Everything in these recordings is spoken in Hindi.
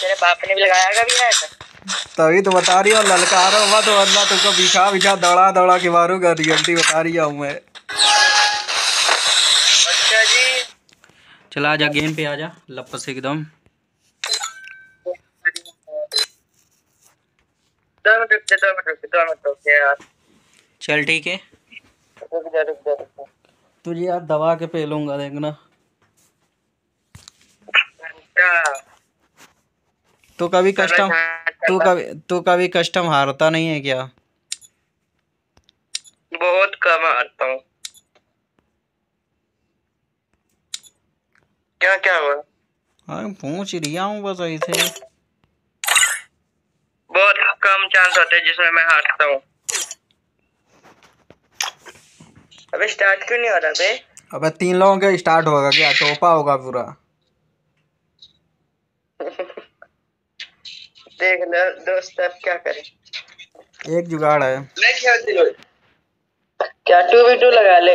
तेरे बाप ने भी लगाया का भी है तभी तो बता रही हूँ, ललकारो मत वरना तुमको बिखा बिखा दौड़ा दौड़ा के मारूंगा। रियलिटी बता रही हूँ मैं। अच्छा जी चला आजा गेम पे आजा लपस एकदम। चल ठीक है तुझे यार दवा के पे लूंगा देखना। तू कभी कस्टम हारता नहीं है क्या? बहुत कम हारता हूँ। क्या क्या हुआ? अरे पूछ रिया हूँ बस ऐसे। बहुत कम चांस होते हैं जिसमें मैं हारता हूँ। अबे स्टार्ट क्यों नहीं हो रहा बे? अबे 3 लोगों का स्टार्ट होगा क्या? टोपा होगा पूरा। देख लो दोस्त अब क्या करें? एक जुगाड़ है। मैं खेलती हूँ। क्या 2v2 लगा ले?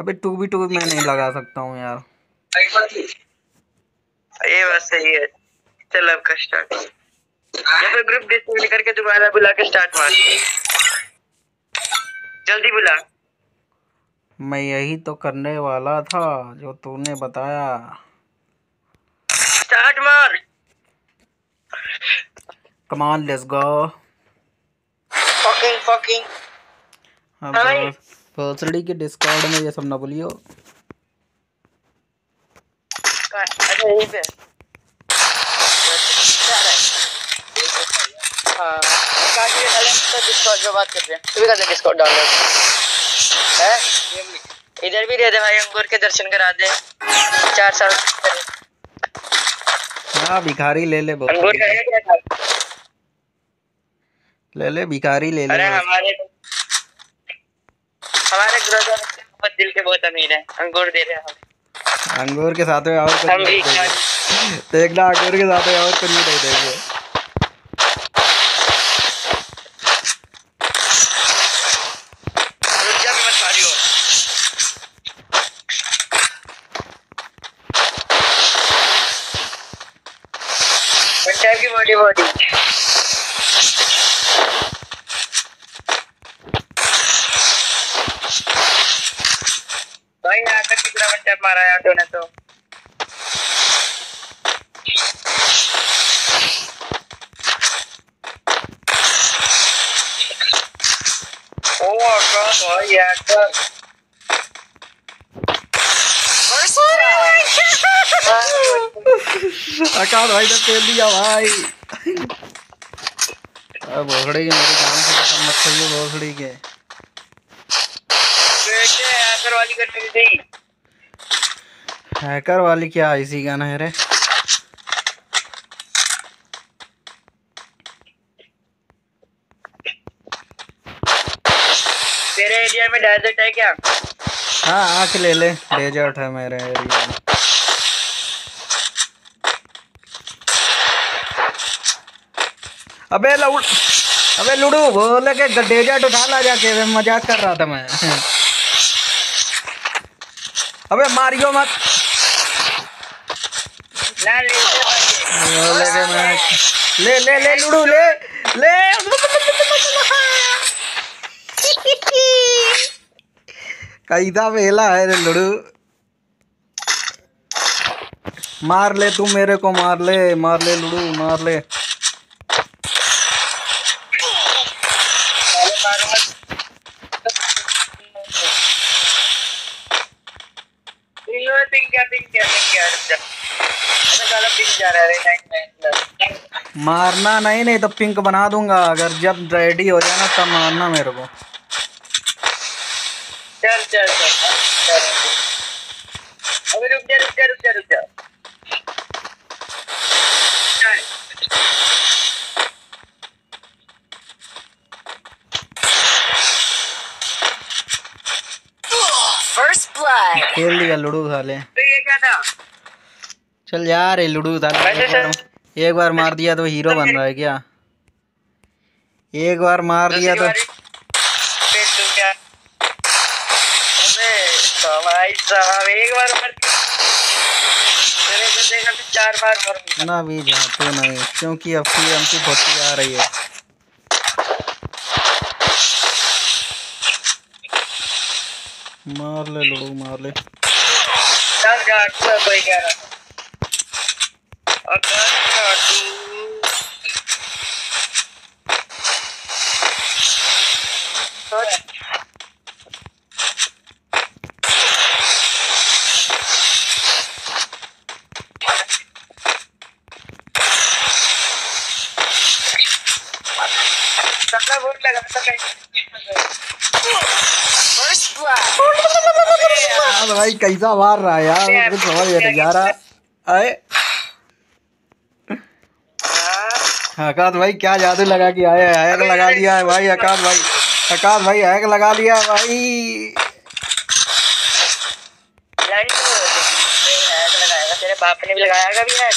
अबे 2v2 मैं नहीं लगा सकता हूँ यार। ये बात सही है। चल अब का स्टार्ट। या फिर ग्रुप डिस्कनेक्ट करके दोबारा बुला के स्टार्ट मार। जल्दी बुला। मैं यही तो करने वाला था जो तूने बताया। स्टार्ट मार। Come on let's go. Fucking hi भोसड़ी के डिस्कॉर्ड में ये सब ना बोलियो। अच्छा यहीं पे हां काट के डालें तो डिस्कॉर्ड पे बात करते हैं। तू भी कर दे डिस्कॉर्ड डाउनलोड है। इधर भी दे दे भाई अंगूर के दर्शन करा दे। 4 साल हाँ भिखारी ले ले अंगूर क्या ले भिखारी ले ले। अरे हमारे ग्रोसर बहुत दिल के बहुत अमीर है। अंगूर दे रहे हैं अंगूर के साथ में और देखना अंगूर के साथ में और कुछ नहीं देंगे। बॉडी भाई आकर कितना बच्चा मारा यार तूने तो। ओ भाई यार अकाउंट भाई ने फेल दिया भाई। भोसड़ी के मेरे काम से मत करियो। भोसड़ी के हैकर वाली करनी चाहिए। हैकर वाली क्या इसी गाना है रे। तेरे एरिया में डेजर्ट है क्या? हाँ आँख ले ले डेजर्ट है मेरे एरिया में। अबे लूडू बोले के डेजर्ट उठा ला जाके। मजाक कर रहा था मैं। अबे मारियो मत बोले के मैं ले ले ले लूडू ले ले। कैसा मेला है रे लूडू। मार ले तू मेरे को मार ले लूडू मार ले। मारना नहीं तो पिंक बना दूंगा। अगर जब रेडी हो जाए ना तब मारना मेरे को। चल चल चल अबे रुक जा खेल लिया लूडो साले। तो ये क्या था? चल यार ये लूडो साले एक बार मार दिया तो हीरो बन रहा है क्या? एक बार मार दिया तो भाई साहब एक बार चार बार भर ना भी जाते नहीं, क्योंकि अब की हमको होती आ रही है। मार ले लोग, मार ले। 10 गार्ड 11 और 10 गार्ड 2 भाई कैसा मार रहा है यार, कुछ समझ नहीं जा रहा आए। आकाश भाई क्या जादू लगा कि आए, हैक लगा दिया है भाई। आकाश भाई हैक लगा दिया भाई। तेरे बाप ने भी लगाया भी है,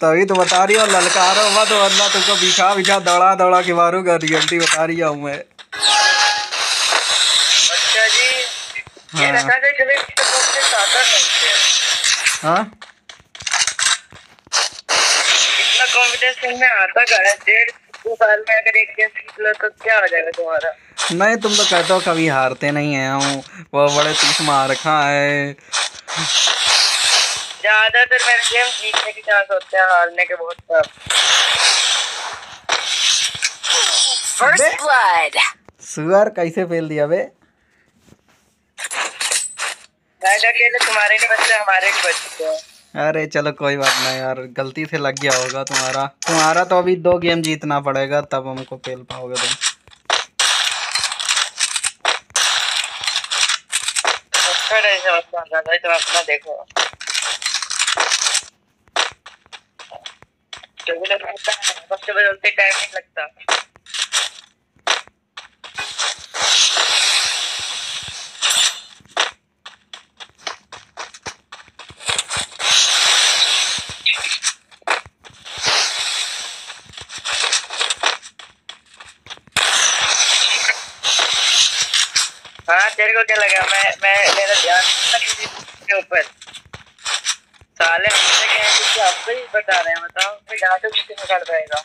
तभी तो बता रही हूँ। ललका रहा हुआ तो अल्लाह तुमको बिछा बिछा दौड़ा दौड़ा के मारूंगा, रियलिटी बता रही हूँ मैं। हाँ। ये हाँ? इतना कॉन्फिडेंस में आता है, 1.5-2 साल में अगर एक गेम जीत लो तो क्या हो जाएगा तुम्हारा? नहीं, तुम तो कहते हो कभी हारते नहीं है, वो बड़े तीस मार खा है। ज्यादातर मेरे गेम जीतने के चांस होते हैं, हारने के बहुत कम। फर्स्ट ब्लड सुअर कैसे फेल दिया बे? अकेले तुम्हारे नहीं बचते, हमारे भी बचते हैं। अरे चलो कोई बात नहीं यार, गलती से लग गया होगा तुम्हारा। तुम्हारा तो अभी 2 गेम जीतना पड़ेगा तब हमको खेल पाओगे तुम। तुम अपना देखो, सबसे बदलते टाइम नहीं लगता। तेरे को क्या लगा मैं मेरा ध्यान के ऊपर साले हमसे कहे कि आपको ही बता रहे हैं, बताओ फिर जादू किसी में कर पाएगा?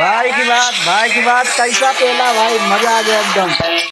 भाई की बात कैसा पेला भाई, मजा आ गया एकदम।